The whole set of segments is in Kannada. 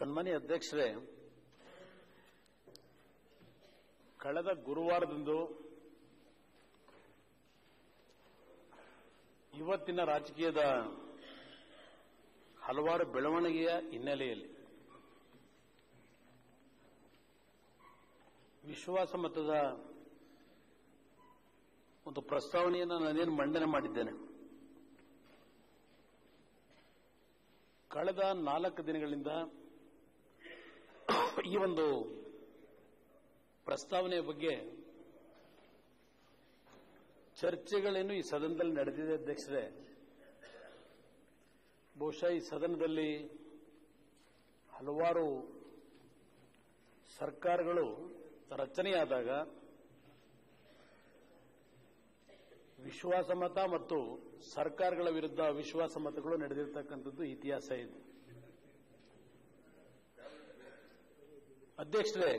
ಸನ್ಮಾನ್ಯ ಅಧ್ಯಕ್ಷರೇ, ಕಳೆದ ಗುರುವಾರದಂದು ಇವತ್ತಿನ ರಾಜಕೀಯದ ಹಲವಾರು ಬೆಳವಣಿಗೆಯ ಹಿನ್ನೆಲೆಯಲ್ಲಿ ವಿಶ್ವಾಸ ಮತದ ಒಂದು ಪ್ರಸ್ತಾವನೆಯನ್ನು ನಾನೇನು ಮಂಡನೆ ಮಾಡಿದ್ದೇನೆ. ಕಳೆದ 4 ದಿನಗಳಿಂದ ಈ ಒಂದು ಪ್ರಸ್ತಾವನೆಯ ಬಗ್ಗೆ ಚರ್ಚೆಗಳೇನು ಈ ಸದನದಲ್ಲಿ ನಡೆದಿದೆ ಅಧ್ಯಕ್ಷರೇ. ಬಹುಶಃ ಈ ಸದನದಲ್ಲಿ ಹಲವಾರು ಸರ್ಕಾರಗಳು ರಚನೆಯಾದಾಗ ವಿಶ್ವಾಸಮತ ಮತ್ತು ಸರ್ಕಾರಗಳ ವಿರುದ್ಧ ಅವಿಶ್ವಾಸಮತಗಳು ನಡೆದಿರತಕ್ಕಂಥದ್ದು ಇತಿಹಾಸ ಇದೆ ಅಧ್ಯಕ್ಷರೇ.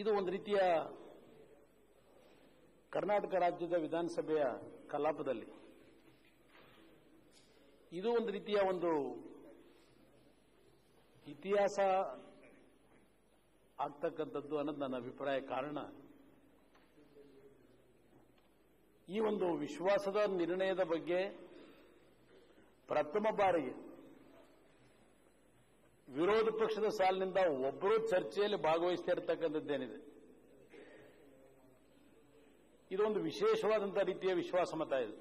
ಇದು ಒಂದು ರೀತಿಯ ಕರ್ನಾಟಕ ರಾಜ್ಯದ ವಿಧಾನಸಭೆಯ ಕಲಾಪದಲ್ಲಿ ಇದು ಒಂದು ರೀತಿಯ ಒಂದು ಇತಿಹಾಸ ಆಗ್ತಕ್ಕಂಥದ್ದು ಅನ್ನೋದು ನನ್ನ ಅಭಿಪ್ರಾಯ. ಕಾರಣ, ಈ ಒಂದು ವಿಶ್ವಾಸದ ನಿರ್ಣಯದ ಬಗ್ಗೆ ಪ್ರಥಮ ಬಾರಿಗೆ ವಿರೋಧ ಪಕ್ಷದ ಸಾಲಿನಿಂದ ಒಬ್ಬರು ಚರ್ಚೆಯಲ್ಲಿ ಭಾಗವಹಿಸ್ತಾ ಇರತಕ್ಕಂಥದ್ದೇನಿದೆ, ಇದೊಂದು ವಿಶೇಷವಾದಂತಹ ರೀತಿಯ ವಿಶ್ವಾಸಮತ ಇದೆ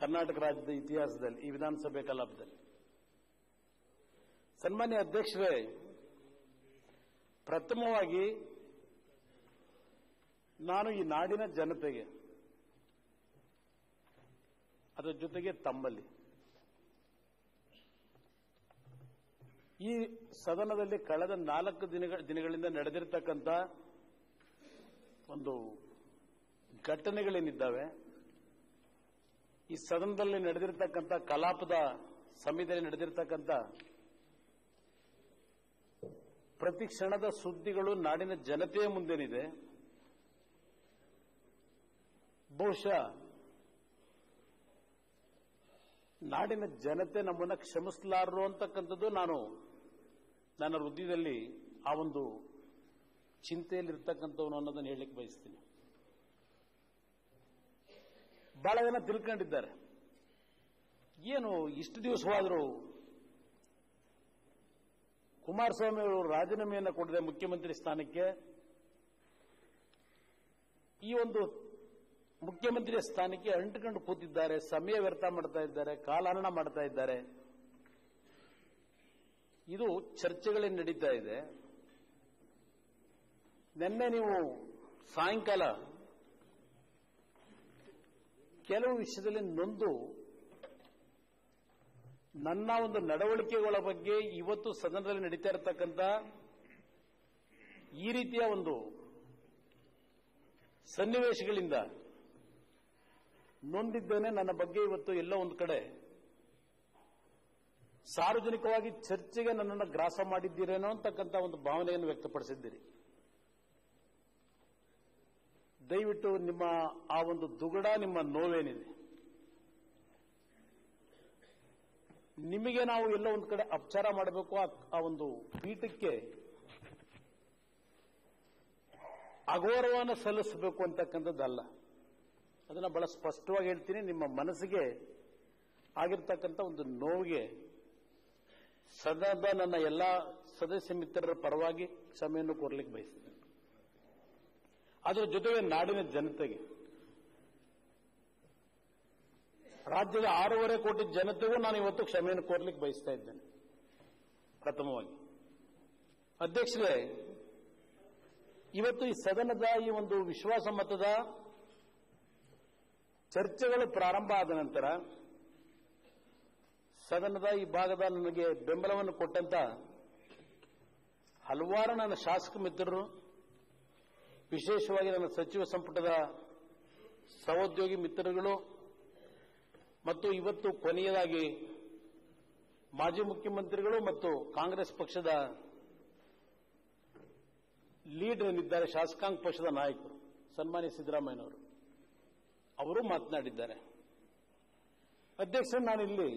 ಕರ್ನಾಟಕ ರಾಜ್ಯದ ಇತಿಹಾಸದಲ್ಲಿ, ಈ ವಿಧಾನಸಭೆ ಕಲಾಪದಲ್ಲಿ. ಸನ್ಮಾನ್ಯ ಅಧ್ಯಕ್ಷರೇ, ಪ್ರಥಮವಾಗಿ ನಾನು ಈ ನಾಡಿನ ಜನತೆಗೆ, ಅದರ ಜೊತೆಗೆ ತಮ್ಮಲ್ಲಿ ಈ ಸದನದಲ್ಲಿ ಕಳೆದ 4 ದಿನಗಳಿಂದ ನಡೆದಿರತಕ್ಕಂಥ ಒಂದು ಘಟನೆಗಳೇನಿದ್ದಾವೆ, ಈ ಸದನದಲ್ಲಿ ನಡೆದಿರತಕ್ಕಂಥ ಕಲಾಪದ ಸಮಯದಲ್ಲಿ ನಡೆದಿರತಕ್ಕಂಥ ಪ್ರತಿ ಕ್ಷಣದ ಸುದ್ದಿಗಳು ನಾಡಿನ ಜನತೆಯ ಮುಂದೇನಿದೆ, ಬಹುಶಃ ನಾಡಿನ ಜನತೆ ನಮ್ಮನ್ನು ಕ್ಷಮಿಸಲಾರರು ಅಂತಕ್ಕಂಥದ್ದು ನನ್ನ ಹೃದಯದಲ್ಲಿ ಆ ಒಂದು ಚಿಂತೆಯಲ್ಲಿರ್ತಕ್ಕಂಥವನು ಅನ್ನೋದನ್ನು ಹೇಳಲಿಕ್ಕೆ ಬಯಸ್ತೀನಿ. ಬಹಳ ಜನ ತಿಳ್ಕೊಂಡಿದ್ದಾರೆ, ಏನು ಇಷ್ಟು ದಿವಸವಾದರೂ ಕುಮಾರಸ್ವಾಮಿ ಅವರು ರಾಜೀನಾಮೆಯನ್ನು ಕೊಡದೆ ಮುಖ್ಯಮಂತ್ರಿ ಸ್ಥಾನಕ್ಕೆ, ಈ ಒಂದು ಮುಖ್ಯಮಂತ್ರಿಯ ಸ್ಥಾನಕ್ಕೆ ಅಂಟುಕೊಂಡು ಕೂತಿದ್ದಾರೆ, ಸಮಯ ವ್ಯರ್ಥ ಮಾಡ್ತಾ ಇದ್ದಾರೆ, ಕಾಲಹರಣ ಮಾಡ್ತಾ ಇದ್ದಾರೆ, ಇದು ಚರ್ಚೆಗಳೇ ನಡೀತಾ ಇದೆ. ನಿನ್ನೆ ನೀವು ಸಾಯಂಕಾಲ ಕೆಲವು ವಿಷಯದಲ್ಲಿ ನೊಂದು ನನ್ನ ಒಂದು ನಡವಳಿಕೆಗಳ ಬಗ್ಗೆ ಇವತ್ತು ಸದನದಲ್ಲಿ ನಡೀತಾ ಇರತಕ್ಕಂಥ ಈ ರೀತಿಯ ಒಂದು ಸನ್ನಿವೇಶಗಳಿಂದ ನೊಂದಿದ್ದೇನೆ. ನನ್ನ ಬಗ್ಗೆ ಇವತ್ತು ಎಲ್ಲೋ ಒಂದು ಕಡೆ ಸಾರ್ವಜನಿಕವಾಗಿ ಚರ್ಚೆಗೆ ನನ್ನನ್ನು ಗ್ರಾಸ ಮಾಡಿದ್ದೀರೇನೋ ಅಂತಕ್ಕಂಥ ಒಂದು ಭಾವನೆಯನ್ನು ವ್ಯಕ್ತಪಡಿಸಿದ್ದೀರಿ. ದಯವಿಟ್ಟು ನಿಮ್ಮ ಆ ಒಂದು ದುಗುಡ, ನಿಮ್ಮ ನೋವೇನಿದೆ, ನಿಮಗೆ ನಾವು ಎಲ್ಲೋ ಒಂದು ಕಡೆ ಅಪಚಾರ ಮಾಡಬೇಕು, ಆ ಒಂದು ಪೀಠಕ್ಕೆ ಅಗೌರವವನ್ನು ಸಲ್ಲಿಸಬೇಕು ಅಂತಕ್ಕಂಥದ್ದಲ್ಲ. ಅದನ್ನು ಬಹಳ ಸ್ಪಷ್ಟವಾಗಿ ಹೇಳ್ತೀನಿ. ನಿಮ್ಮ ಮನಸ್ಸಿಗೆ ಆಗಿರ್ತಕ್ಕಂಥ ಒಂದು ನೋವಿಗೆ ಸದನದ ನನ್ನ ಎಲ್ಲ ಸದಸ್ಯ ಮಿತ್ರರ ಪರವಾಗಿ ಕ್ಷಮೆಯನ್ನು ಕೋರಲಿಕ್ಕೆ ಬಯಸ್ತೀನಿ. ಅದರ ಜೊತೆಗೆ ನಾಡಿನ ಜನತೆಗೆ, ರಾಜ್ಯದ 6.5 ಕೋಟಿ ಜನತೆಗೂ ನಾನು ಇವತ್ತು ಕ್ಷಮೆಯನ್ನು ಕೋರಲಿಕ್ಕೆ ಬಯಸ್ತಾ ಇದ್ದೇನೆ. ಪ್ರಥಮವಾಗಿ ಅಧ್ಯಕ್ಷರೇ, ಇವತ್ತು ಈ ಸದನದ ಈ ಒಂದು ವಿಶ್ವಾಸ ಮತದ ಚರ್ಚೆಗಳು ಪ್ರಾರಂಭ ಆದ ನಂತರ ಸದನದ ಈ ಭಾಗದ ನನಗೆ ಬೆಂಬಲವನ್ನು ಕೊಟ್ಟಂತ ಹಲವಾರು ನನ್ನ ಶಾಸಕ ಮಿತ್ರರು, ವಿಶೇಷವಾಗಿ ನನ್ನ ಸಚಿವ ಸಂಪುಟದ ಸಹೋದ್ಯೋಗಿ ಮಿತ್ರರುಗಳು, ಮತ್ತು ಇವತ್ತು ಕೊನೆಯದಾಗಿ ಮಾಜಿ ಮುಖ್ಯಮಂತ್ರಿಗಳು ಮತ್ತು ಕಾಂಗ್ರೆಸ್ ಪಕ್ಷದ ಲೀಡರ್ ಏನಿದ್ದಾರೆ, ಶಾಸಕಾಂಗ ಪಕ್ಷದ ನಾಯಕರು ಸನ್ಮಾನ್ಯ ಸಿದ್ದರಾಮಯ್ಯನವರು, ಅವರು ಮಾತನಾಡಿದ್ದಾರೆ. ಅಧ್ಯಕ್ಷ, ನಾನಿಲ್ಲಿ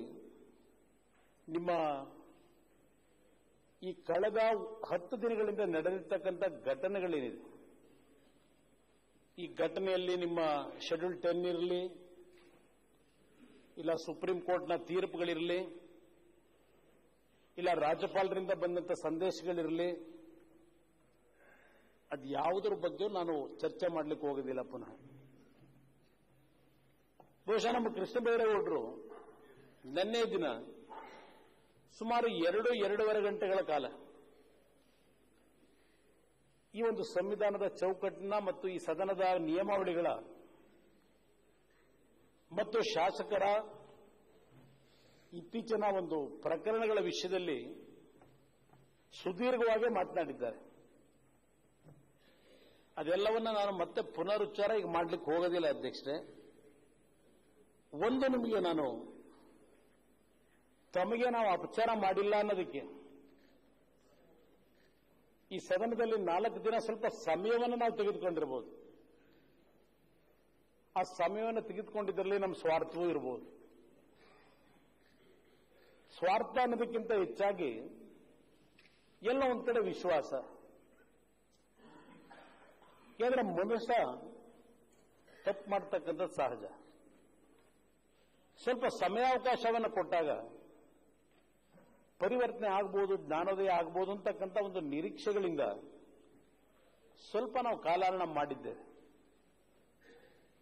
ನಿಮ್ಮ ಈ ಕಳೆದ 10 ದಿನಗಳಿಂದ ನಡೆದಿರತಕ್ಕಂಥ ಘಟನೆಗಳೇನಿದೆ, ಈ ಘಟನೆಯಲ್ಲಿ ನಿಮ್ಮ ಶೆಡ್ಯೂಲ್ 10 ಇರಲಿ, ಇಲ್ಲ ಸುಪ್ರೀಂ ಕೋರ್ಟ್ನ ತೀರ್ಪುಗಳಿರಲಿ, ಇಲ್ಲ ರಾಜ್ಯಪಾಲರಿಂದ ಬಂದಂಥ ಸಂದೇಶಗಳಿರಲಿ, ಅದು ಯಾವುದರ ಬಗ್ಗೆ ನಾನು ಚರ್ಚೆ ಮಾಡಲಿಕ್ಕೆ ಹೋಗೋದಿಲ್ಲ. ಪುನಃ ಬಹುಶಃ ನಮ್ಮ ಕೃಷ್ಣ ಬೈರೇಗೌಡರು ನಿನ್ನೆ ದಿನ ಸುಮಾರು 2-2.5 ಗಂಟೆಗಳ ಕಾಲ ಈ ಒಂದು ಸಂವಿಧಾನದ ಚೌಕಟ್ಟನ್ನ ಮತ್ತು ಈ ಸದನದ ನಿಯಮಾವಳಿಗಳ ಮತ್ತು ಶಾಸಕರ ಇತ್ತೀಚಿನ ಒಂದು ಪ್ರಕರಣಗಳ ವಿಷಯದಲ್ಲಿ ಸುದೀರ್ಘವಾಗಿ ಮಾತನಾಡಿದ್ದಾರೆ. ಅದೆಲ್ಲವನ್ನ ನಾನು ಮತ್ತೆ ಪುನರುಚ್ಚಾರ ಈಗ ಮಾಡಲಿಕ್ಕೆ ಹೋಗೋದಿಲ್ಲ ಅಧ್ಯಕ್ಷರೇ. ಒಂದು ನಿಮಗೆ ನಾನು ತಮಗೆ ನಾವು ಅಪಚಾರ ಮಾಡಿಲ್ಲ ಅನ್ನೋದಕ್ಕೆ ಈ ಸದನದಲ್ಲಿ 4 ದಿನ ಸ್ವಲ್ಪ ಸಮಯವನ್ನು ನಾವು ತೆಗೆದುಕೊಂಡಿರಬಹುದು. ಆ ಸಮಯವನ್ನು ತೆಗೆದುಕೊಂಡಿದ್ದರಲ್ಲಿ ನಮ್ಮ ಸ್ವಾರ್ಥವೂ ಇರಬಹುದು. ಸ್ವಾರ್ಥ ಅನ್ನೋದಕ್ಕಿಂತ ಹೆಚ್ಚಾಗಿ ಎಲ್ಲ ಒಂದು ಕಡೆ ವಿಶ್ವಾಸ. ಯಾಕಂದ್ರೆ ಮನುಷ್ಯ ತಪ್ಪು ಮಾಡತಕ್ಕಂಥದ್ದು ಸಹಜ. ಸ್ವಲ್ಪ ಸಮಯಾವಕಾಶವನ್ನು ಕೊಟ್ಟಾಗ ಪರಿವರ್ತನೆ ಆಗ್ಬೋದು, ಜ್ಞಾನೋದಯ ಆಗ್ಬೋದು ಅಂತಕ್ಕಂಥ ಒಂದು ನಿರೀಕ್ಷೆಗಳಿಂದ ಸ್ವಲ್ಪ ನಾವು ಕಾಲಹರಣ ಮಾಡಿದ್ದೇವೆ.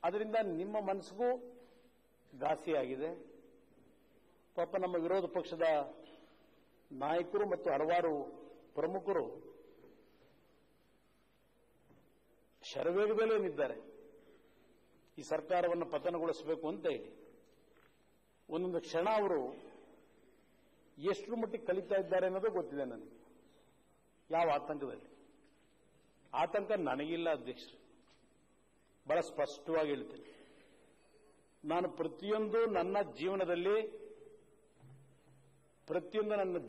ಅದರಿಂದ ನಿಮ್ಮ ಮನಸ್ಸಿಗೂ ಘಾಸಿಯಾಗಿದೆ. ಪಾಪ ನಮ್ಮ ವಿರೋಧ ಪಕ್ಷದ ನಾಯಕರು ಮತ್ತು ಹಲವಾರು ಪ್ರಮುಖರು ಶರವೇಗದಲ್ಲೇ ನಿಂತಿದ್ದಾರೆ. ಈ ಸರ್ಕಾರವನ್ನು ಪತನಗೊಳಿಸಬೇಕು ಅಂತ ಹೇಳಿ ಒಂದೊಂದು ಕ್ಷಣ ಅವರು ಎಷ್ಟು ಮಟ್ಟಿಗೆ ಕಲಿತಾ ಇದ್ದಾರೆ ಅನ್ನೋದು ಗೊತ್ತಿದೆ ನನಗೆ. ಯಾವ ಆತಂಕದಲ್ಲಿ? ಆತಂಕ ನನಗಿಲ್ಲ ಅಧ್ಯಕ್ಷರು, ಬಹಳ ಸ್ಪಷ್ಟವಾಗಿ ಹೇಳ್ತೀನಿ. ನಾನು ಪ್ರತಿಯೊಂದು ನನ್ನ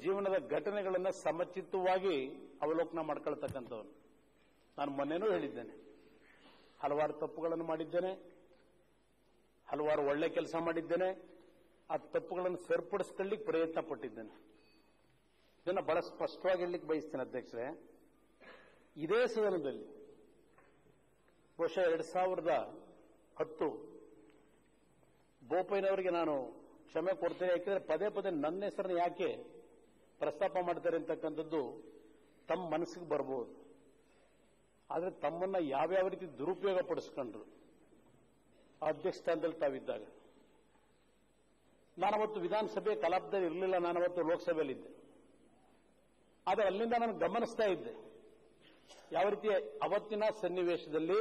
ಜೀವನದ ಘಟನೆಗಳನ್ನು ಸಮಚಿತ್ತವಾಗಿ ಅವಲೋಕನ ಮಾಡ್ಕೊಳ್ತಕ್ಕಂಥವನು. ನಾನು ಮೊನ್ನೆನೂ ಹೇಳಿದ್ದೇನೆ, ಹಲವಾರು ತಪ್ಪುಗಳನ್ನು ಮಾಡಿದ್ದೇನೆ, ಹಲವಾರು ಒಳ್ಳೆ ಕೆಲಸ ಮಾಡಿದ್ದೇನೆ. ಆ ತಪ್ಪುಗಳನ್ನು ಸೇರ್ಪಡಿಸಿಕೊಳ್ಳಿಕ್ಕೆ ಪ್ರಯತ್ನ ಪಟ್ಟಿದ್ದೇನೆ. ಇದನ್ನು ಬಹಳ ಸ್ಪಷ್ಟವಾಗಿ ಹೇಳಲಿಕ್ಕೆ ಬಯಸ್ತೇನೆ ಅಧ್ಯಕ್ಷರೇ. ಇದೇ ಸದನದಲ್ಲಿ ಬಹುಶಃ 2010 ಬೋಪಯ್ಯನವರಿಗೆ ನಾನು ಕ್ಷಮೆ ಕೊಡ್ತೇನೆ. ಯಾಕೆಂದರೆ ಪದೇ ಪದೇ ನನ್ನ ಹೆಸರನ್ನು ಯಾಕೆ ಪ್ರಸ್ತಾಪ ಮಾಡ್ತಾರೆ ಅಂತಕ್ಕಂಥದ್ದು ತಮ್ಮ ಮನಸ್ಸಿಗೆ ಬರ್ಬೋದು. ಆದರೆ ತಮ್ಮನ್ನು ಯಾವ್ಯಾವ ರೀತಿ ದುರುಪಯೋಗ ಪಡಿಸ್ಕೊಂಡ್ರು ಅಧ್ಯಕ್ಷ ಸ್ಥಾನದಲ್ಲಿ ತಾವಿದ್ದಾಗ. ನಾನವತ್ತು ವಿಧಾನಸಭೆ ಕಲಾಪದಲ್ಲಿ ಇರಲಿಲ್ಲ, ನಾನವತ್ತು ಲೋಕಸಭೆಯಲ್ಲಿದ್ದೆ. ಆದರೆ ಅಲ್ಲಿಂದ ನಾನು ಗಮನಿಸ್ತಾ ಇದ್ದೆ ಯಾವ ರೀತಿ ಅವತ್ತಿನ ಸನ್ನಿವೇಶದಲ್ಲಿ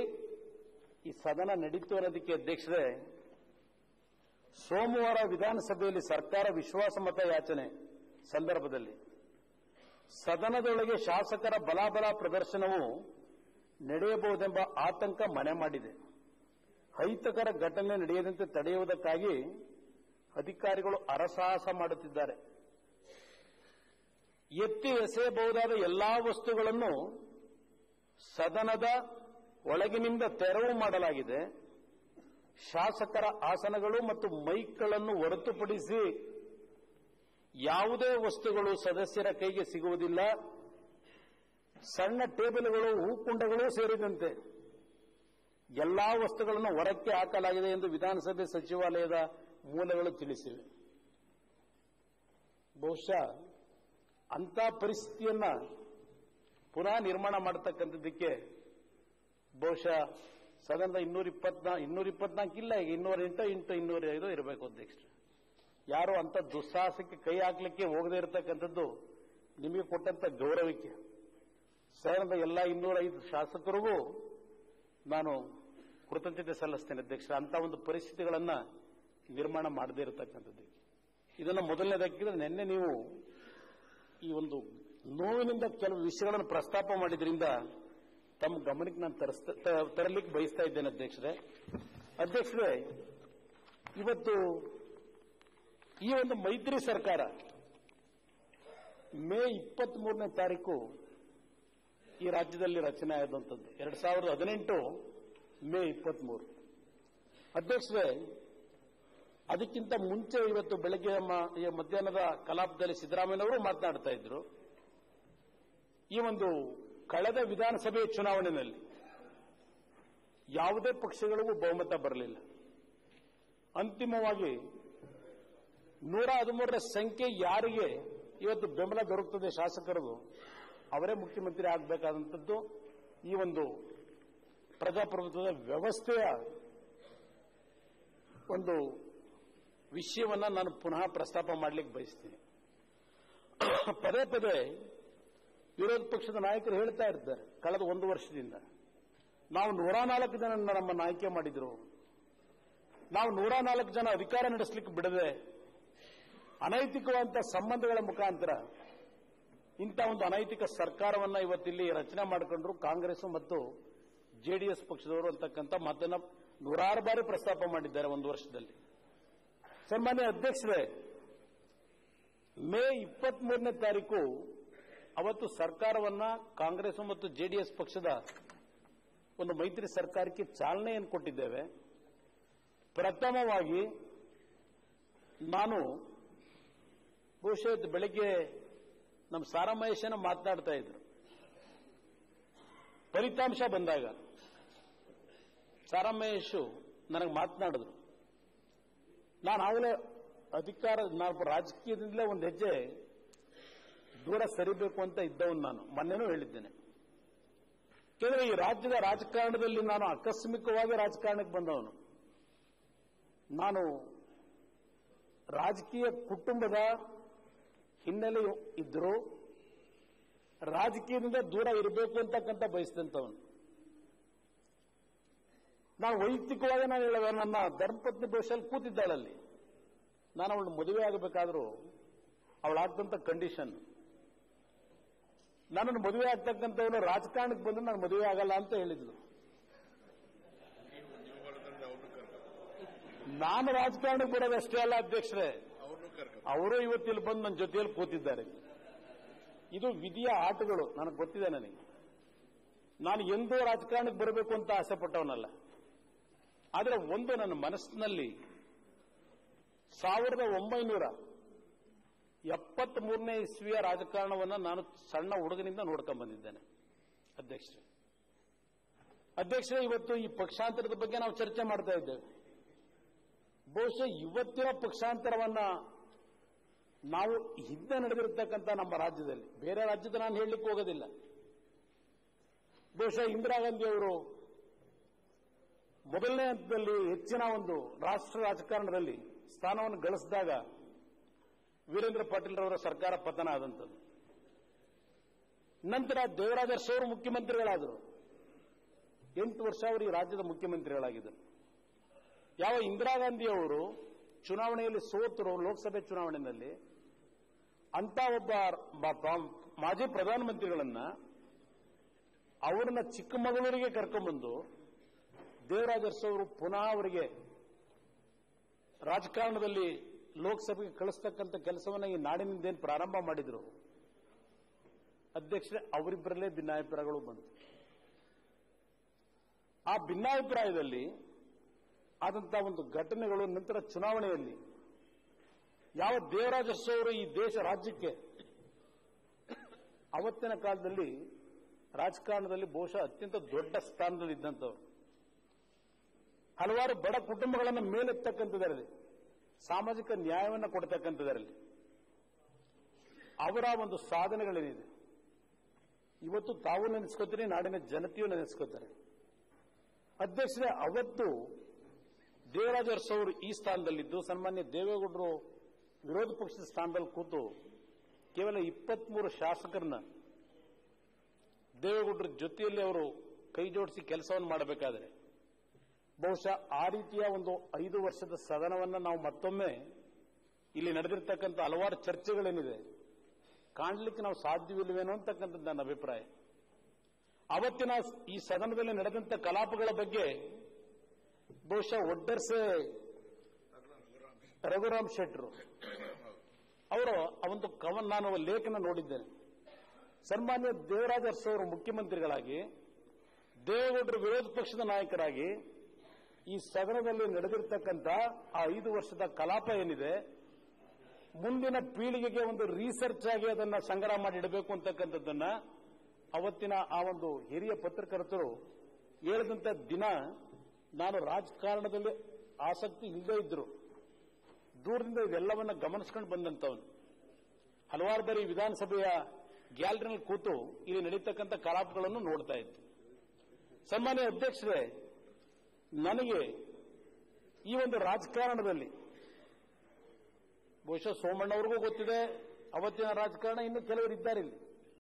ಈ ಸದನ ನಡೀತು ಅನ್ನೋದಕ್ಕೆ. ಅಧ್ಯಕ್ಷರೇ, ಸೋಮವಾರ ವಿಧಾನಸಭೆಯಲ್ಲಿ ಸರ್ಕಾರ ವಿಶ್ವಾಸಮತ ಯಾಚನೆ ಸಂದರ್ಭದಲ್ಲಿ ಸದನದೊಳಗೆ ಶಾಸಕರ ಬಲಾಬಲ ಪ್ರದರ್ಶನವು ನಡೆಯಬಹುದೆಂಬ ಆತಂಕ ಮನೆ ಮಾಡಿದೆ. ಅಹಿತಕರ ಘಟನೆ ನಡೆಯದಂತೆ ತಡೆಯುವುದಕ್ಕಾಗಿ ಅಧಿಕಾರಿಗಳು ಹರಸಾಹಸ ಮಾಡುತ್ತಿದ್ದಾರೆ. ಎತ್ತಿ ಎಸೆಯಬಹುದಾದ ಎಲ್ಲಾ ವಸ್ತುಗಳನ್ನು ಸದನದ ಒಳಗಿನಿಂದ ತೆರವು ಮಾಡಲಾಗಿದೆ. ಶಾಸಕರ ಆಸನಗಳು ಮತ್ತು ಮೈಕ್ಗಳನ್ನು ಹೊರತುಪಡಿಸಿ ಯಾವುದೇ ವಸ್ತುಗಳು ಸದಸ್ಯರ ಕೈಗೆ ಸಿಗುವುದಿಲ್ಲ. ಸಣ್ಣ ಟೇಬಲ್ಗಳು, ಹೂಕುಂಡಗಳು ಸೇರಿದಂತೆ ಎಲ್ಲಾ ವಸ್ತುಗಳನ್ನು ಹೊರಕ್ಕೆ ಹಾಕಲಾಗಿದೆ ಎಂದು ವಿಧಾನಸಭೆ ಸಚಿವಾಲಯದ ಮೂಲಗಳು ತಿಳಿಸಿವೆ. ಬಹುಶಃ ಅಂಥ ಪರಿಸ್ಥಿತಿಯನ್ನ ಪುನಃ ನಿರ್ಮಾಣ ಮಾಡತಕ್ಕಂಥದ್ದಕ್ಕೆ ಬಹುಶಃ ಸದನದ 224 ಇಲ್ಲ, ಈಗ 208 × 205 ಇರಬೇಕು ಅಧ್ಯಕ್ಷರು. ಯಾರು ಅಂಥ ದುಸ್ಸಾಹಸಕ್ಕೆ ಕೈ ಹಾಕಲಿಕ್ಕೆ ಹೋಗದೇ ಇರತಕ್ಕಂಥದ್ದು ನಿಮಗೆ ಕೊಟ್ಟಂಥ ಗೌರವಕ್ಕೆ ಸದನದ ಎಲ್ಲ 205 ಶಾಸಕರಿಗೂ ನಾನು ಕೃತಜ್ಞತೆ ಸಲ್ಲಿಸ್ತೇನೆ ಅಧ್ಯಕ್ಷರು, ಅಂಥ ಒಂದು ಪರಿಸ್ಥಿತಿಗಳನ್ನು ನಿರ್ಮಾಣ ಮಾಡದೇ ಇರತಕ್ಕಂಥದ್ದಕ್ಕೆ. ಇದನ್ನು ಮೊದಲನೇದಾಕಿದ್ರೆ ನಿನ್ನೆ ನೀವು ಈ ಒಂದು ನೋವಿನಿಂದ ಕೆಲವು ವಿಷಯಗಳನ್ನು ಪ್ರಸ್ತಾಪ ಮಾಡಿದ್ರಿಂದ ತಮ್ಮ ಗಮನಕ್ಕೆ ನಾನು ತರಲಿಕ್ಕೆ ಬಯಸ್ತಾ ಇದ್ದೇನೆ ಅಧ್ಯಕ್ಷರೇ. ಅಧ್ಯಕ್ಷರೇ, ಇವತ್ತು ಈ ಒಂದು ಮೈತ್ರಿ ಸರ್ಕಾರ ಮೇ 23 ಈ ರಾಜ್ಯದಲ್ಲಿ ರಚನೆ ಆದಂಥದ್ದು 2018 ಮೇ 23. ಅಧ್ಯಕ್ಷರೇ, ಅದಕ್ಕಿಂತ ಮುಂಚೆ ಇವತ್ತು ಬೆಳಗ್ಗೆ ಮಧ್ಯಾಹ್ನದ ಕಲಾಪದಲ್ಲಿ ಸಿದ್ದರಾಮಯ್ಯನವರು ಮಾತನಾಡ್ತಾ ಇದ್ರು. ಈ ಒಂದು ಕಳೆದ ವಿಧಾನಸಭೆ ಚುನಾವಣೆಯಲ್ಲಿ ಯಾವುದೇ ಪಕ್ಷಗಳಿಗೂ ಬಹುಮತ ಬರಲಿಲ್ಲ. ಅಂತಿಮವಾಗಿ 113ರ ಸಂಖ್ಯೆ ಯಾರಿಗೆ ಇವತ್ತು ಬೆಂಬಲ ದೊರಕುತ್ತದೆ ಶಾಸಕರದು, ಅವರೇ ಮುಖ್ಯಮಂತ್ರಿ ಆಗಬೇಕಾದಂಥದ್ದು ಈ ಒಂದು ಪ್ರಜಾಪ್ರಭುತ್ವದ ವ್ಯವಸ್ಥೆಯ ಒಂದು ವಿಷಯವನ್ನ ನಾನು ಪುನಃ ಪ್ರಸ್ತಾಪ ಮಾಡಲಿಕ್ಕೆ ಬಯಸ್ತೀನಿ. ಪದೇ ಪದೇ ವಿರೋಧ ಪಕ್ಷದ ನಾಯಕರು ಹೇಳ್ತಾ ಇರ್ತಾರೆ, ಕಳೆದ ಒಂದು ವರ್ಷದಿಂದ ನಾವು 104 ಜನ ನಮ್ಮನ್ನು ಆಯ್ಕೆ ಮಾಡಿದ್ರು, ನಾವು 104 ಜನ ಅಧಿಕಾರ ನಡೆಸಲಿಕ್ಕೆ ಬಿಡದೆ ಅನೈತಿಕವಾದಂಥ ಸಂಬಂಧಗಳ ಮುಖಾಂತರ ಇಂಥ ಒಂದು ಅನೈತಿಕ ಸರ್ಕಾರವನ್ನ ಇವತ್ತಿಲ್ಲಿ ರಚನೆ ಮಾಡಿಕೊಂಡ್ರು ಕಾಂಗ್ರೆಸ್ ಮತ್ತು ಜೆಡಿಎಸ್ ಪಕ್ಷದವರು ಅಂತಕ್ಕಂಥ ಮಾತನ್ನ 106 ಬಾರಿ ಪ್ರಸ್ತಾಪ ಮಾಡಿದ್ದಾರೆ ಒಂದು ವರ್ಷದಲ್ಲಿ. ಸನ್ಮಾನ್ಯ ಅಧ್ಯಕ್ಷರೇ, ಮೇ 23ನೇ ತಾರೀಕು ಅವತ್ತು ಸರ್ಕಾರವನ್ನ ಕಾಂಗ್ರೆಸ್ ಮತ್ತು ಜೆಡಿಎಸ್ ಪಕ್ಷದ ಒಂದು ಮೈತ್ರಿ ಸರ್ಕಾರಕ್ಕೆ ಚಾಲನೆಯನ್ನು ಕೊಟ್ಟಿದ್ದೇವೆ. ಪ್ರಥಮವಾಗಿ ನಾನು ಬಹುಶಃ ಬೆಳಗ್ಗೆ ನಮ್ಮ ಸಾರಾಮಹೇಶನ ಮಾತನಾಡ್ತಾ ಇದ್ರು, ಫಲಿತಾಂಶ ಬಂದಾಗ ಸಾರಾಮಹೇಶು ನನಗೆ ಮಾತನಾಡಿದ್ರು, ನಾನು ಆಗಲೇ ನಾನು ರಾಜಕೀಯದಿಂದಲೇ ಒಂದು ಹೆಜ್ಜೆ ದೂರ ಸರಿಬೇಕು ಅಂತ ಇದ್ದವನು. ನಾನು ಮೊನ್ನೆನೂ ಹೇಳಿದ್ದೇನೆ, ಕೇವಲ ಈ ರಾಜ್ಯದ ರಾಜಕಾರಣದಲ್ಲಿ ನಾನು ಆಕಸ್ಮಿಕವಾಗಿ ರಾಜಕಾರಣಕ್ಕೆ ಬಂದವನು. ನಾನು ರಾಜಕೀಯ ಕುಟುಂಬದ ಹಿನ್ನೆಲೆ ಇದ್ದರೂ ರಾಜಕೀಯದಿಂದ ದೂರ ಇರಬೇಕು ಅಂತಕ್ಕಂಥ ಬಯಸಿದಂಥವನು. ನಾನು ವೈಯಕ್ತಿಕವಾಗಿ ನಾನು ಹೇಳಿದೆ, ನನ್ನ ಧರ್ಮಪತ್ನಿ ಬಹುಶಃ ಕೂತಿದ್ದಾಳಲ್ಲಿ, ನಾನು ಅವಳು ಮದುವೆ ಆಗಬೇಕಾದ್ರೂ ಅವಳಾಗ್ತಂಥ ಕಂಡೀಷನ್, ನನ್ನನ್ನು ಮದುವೆ ಆಗ್ತಕ್ಕಂಥವನು ರಾಜಕಾರಣಕ್ಕೆ ಬಂದ್ರೆ ನಾನು ಮದುವೆ ಆಗಲ್ಲ ಅಂತ ಹೇಳಿದ್ಲು. ನಾನು ರಾಜಕಾರಣಕ್ಕೆ ಬರೋದಷ್ಟೇ ಅಲ್ಲ ಅಧ್ಯಕ್ಷರೇ, ಅವರು ಇವತ್ತಿಲ್ಲಿ ಬಂದು ನನ್ನ ಜೊತೆಯಲ್ಲಿ ಕೂತಿದ್ದಾರೆ. ಇದು ವಿಧಿಯ ಆಟಗಳು, ನನಗೆ ಗೊತ್ತಿದೆ. ನನಗೆ ನಾನು ಎಂದೂ ರಾಜಕಾರಣಕ್ಕೆ ಬರಬೇಕು ಅಂತ ಆಸೆ ಪಟ್ಟವನಲ್ಲ. ಆದರೆ ಒಂದು ನನ್ನ ಮನಸ್ಸಿನಲ್ಲಿ 1973ನೇ ಇಸ್ವಿಯ ರಾಜಕಾರಣವನ್ನು ನಾನು ಸಣ್ಣ ಹುಡುಗನಿಂದ ನೋಡ್ಕೊಂಡು ಬಂದಿದ್ದೇನೆ ಅಧ್ಯಕ್ಷರೇ. ಇವತ್ತು ಈ ಪಕ್ಷಾಂತರದ ಬಗ್ಗೆ ನಾವು ಚರ್ಚೆ ಮಾಡ್ತಾ ಇದ್ದೇವೆ. ಬಹುಶಃ ಇವತ್ತಿನ ಪಕ್ಷಾಂತರವನ್ನ ನಾವು ಹಿಂದೆ ನಡೆದಿರತಕ್ಕಂಥ ನಮ್ಮ ರಾಜ್ಯದಲ್ಲಿ, ಬೇರೆ ರಾಜ್ಯದ ನಾನು ಹೇಳಲಿಕ್ಕೆ ಹೋಗೋದಿಲ್ಲ, ಬಹುಶಃ ಇಂದಿರಾ ಗಾಂಧಿ ಅವರು ಮೊದಲನೇ ಹಂತದಲ್ಲಿ ಹೆಚ್ಚಿನ ಒಂದು ರಾಷ್ಟ್ರ ರಾಜಕಾರಣದಲ್ಲಿ ಸ್ಥಾನವನ್ನು ಗಳಿಸಿದಾಗ ವೀರೇಂದ್ರ ಪಾಟೀಲ್ರವರ ಸರ್ಕಾರ ಪತನ ಆದಂಥದ್ದು. ನಂತರ ದೇವರಾಜ ಅರಸು ಅವರು ಮುಖ್ಯಮಂತ್ರಿಗಳಾದರು. 8 ವರ್ಷ ಅವರು ಈ ರಾಜ್ಯದ ಮುಖ್ಯಮಂತ್ರಿಗಳಾಗಿದ್ದರು. ಯಾವ ಇಂದಿರಾ ಗಾಂಧಿ ಅವರು ಚುನಾವಣೆಯಲ್ಲಿ ಸೋತರು, ಲೋಕಸಭೆ ಚುನಾವಣೆಯಲ್ಲಿ, ಅಂತ ಒಬ್ಬ ಮಾಜಿ ಪ್ರಧಾನಮಂತ್ರಿಗಳನ್ನ ಅವರನ್ನ ಚಿಕ್ಕಮಗಳೂರಿಗೆ ಕರ್ಕೊಂಡ್ಬಂದು ದೇವರಾಜ ಅರಸು ಅವರು ಪುನಃ ಅವರಿಗೆ ರಾಜಕಾರಣದಲ್ಲಿ ಲೋಕಸಭೆಗೆ ಕಳಿಸ್ತಕ್ಕಂಥ ಕೆಲಸವನ್ನು ಈ ನಾಡಿನಿಂದೇನು ಪ್ರಾರಂಭ ಮಾಡಿದ್ರು ಅಧ್ಯಕ್ಷರೇ, ಅವರಿಬ್ಬರಲ್ಲೇ ಭಿನ್ನಾಭಿಪ್ರಾಯಗಳು ಬಂತು. ಆ ಭಿನ್ನಾಭಿಪ್ರಾಯದಲ್ಲಿ ಆದಂತಹ ಒಂದು ಘಟನೆಗಳು ನಂತರ ಚುನಾವಣೆಯಲ್ಲಿ ಯಾವ ದೇವರಾಜ ಅರಸು ಅವರು ಈ ದೇಶ ರಾಜ್ಯಕ್ಕೆ ಅವತ್ತಿನ ಕಾಲದಲ್ಲಿ ರಾಜಕಾರಣದಲ್ಲಿ ಬಹುಶಃ ಅತ್ಯಂತ ದೊಡ್ಡ ಸ್ಥಾನದಲ್ಲಿ ಇದ್ದಂಥವ್ರು. ಹಲವಾರು ಬಡ ಕುಟುಂಬಗಳನ್ನು ಮೇಲೆತ್ತಕ್ಕಂಥದ್ದರಲ್ಲಿ, ಸಾಮಾಜಿಕ ನ್ಯಾಯವನ್ನು ಕೊಡ್ತಕ್ಕಂಥದ್ದರಲ್ಲಿ ಅವರ ಒಂದು ಸಾಧನೆಗಳೇನಿದೆ ಇವತ್ತು ತಾವು ನೆನೆಸ್ಕೋತೀರಿ, ನಾಡಿನ ಜನತೆಯೂ ನೆನೆಸ್ಕೋತಾರೆ ಅಧ್ಯಕ್ಷರೇ. ಅವತ್ತು ದೇವರಾಜ ಅರಸು ಅವರು ಈ ಸ್ಥಾನದಲ್ಲಿದ್ದು, ಸನ್ಮಾನ್ಯ ದೇವೇಗೌಡರು ವಿರೋಧ ಪಕ್ಷದ ಸ್ಥಾನದಲ್ಲಿ ಕೂತು ಕೇವಲ 23 ಶಾಸಕರನ್ನ ದೇವೇಗೌಡರ ಜೊತೆಯಲ್ಲಿ ಅವರು ಕೈ ಜೋಡಿಸಿ ಕೆಲಸವನ್ನು ಮಾಡಬೇಕಾದರೆ ಬಹುಶಃ ಆ ರೀತಿಯ ಒಂದು 5 ವರ್ಷದ ಸದನವನ್ನು ನಾವು ಮತ್ತೊಮ್ಮೆ ಇಲ್ಲಿ ನಡೆದಿರ್ತಕ್ಕಂಥ ಹಲವಾರು ಚರ್ಚೆಗಳೇನಿದೆ ಕಾಣಲಿಕ್ಕೆ ನಾವು ಸಾಧ್ಯವಿಲ್ಲವೇನೋ ಅಂತಕ್ಕಂಥದ್ದು ನನ್ನ ಅಭಿಪ್ರಾಯ. ಅವತ್ತಿನ ಈ ಸದನದಲ್ಲಿ ನಡೆದಂಥ ಕಲಾಪಗಳ ಬಗ್ಗೆ ಬಹುಶಃ ಒಡ್ಡರ್ಸೆ ರಘುರಾಮ್ ಶೆಟ್ಟರು ಅವರು ಒಂದು ಕವನ, ನಾನು ಲೇಖನ ನೋಡಿದ್ದೇನೆ. ಸನ್ಮಾನ್ಯ ದೇವರಾಜ ಅರಸು ಅವರು ಮುಖ್ಯಮಂತ್ರಿಗಳಾಗಿ, ದೇವೇಗೌಡರು ವಿರೋಧ ಪಕ್ಷದ ನಾಯಕರಾಗಿ ಈ ಸದನದಲ್ಲಿ ನಡೆದಿರ್ತಕ್ಕಂಥ ಆ 5 ವರ್ಷದ ಕಲಾಪ ಏನಿದೆ ಮುಂದಿನ ಪೀಳಿಗೆಗೆ ಒಂದು ರಿಸರ್ಚ್ ಆಗಿ ಅದನ್ನು ಸಂಗ್ರಹ ಮಾಡಿಡಬೇಕು ಅಂತಕ್ಕಂಥದ್ದನ್ನ ಅವತ್ತಿನ ಆ ಒಂದು ಹಿರಿಯ ಪತ್ರಕರ್ತರು ಹೇಳಿದಂತ ದಿನ ನಾನು ರಾಜಕಾರಣದಲ್ಲಿ ಆಸಕ್ತಿ ಇಲ್ಲದೇ ಇದ್ರು. ದೂರದಿಂದ ಇದೆಲ್ಲವನ್ನ ಗಮನಿಸ್ಕೊಂಡು ಬಂದಂತವನು. ಹಲವಾರು ಬಾರಿ ವಿಧಾನಸಭೆಯ ಗ್ಯಾಲರಿನಲ್ಲಿ ಕೂತು ಇಲ್ಲಿ ನಡೀತಕ್ಕಂಥ ಕಲಾಪಗಳನ್ನು ನೋಡ್ತಾ ಇತ್ತು. ಸನ್ಮಾನ್ಯ ಅಧ್ಯಕ್ಷರೇ, ನನಗೆ ಈ ಒಂದು ರಾಜಕಾರಣದಲ್ಲಿ ಬಹುಶಃ ಸೋಮಣ್ಣವ್ರಿಗೂ ಗೊತ್ತಿದೆ, ಅವತ್ತಿನ ರಾಜಕಾರಣ ಇನ್ನೂ ಕೆಲವರಿದ್ದಾರೆ ಇಲ್ಲಿ.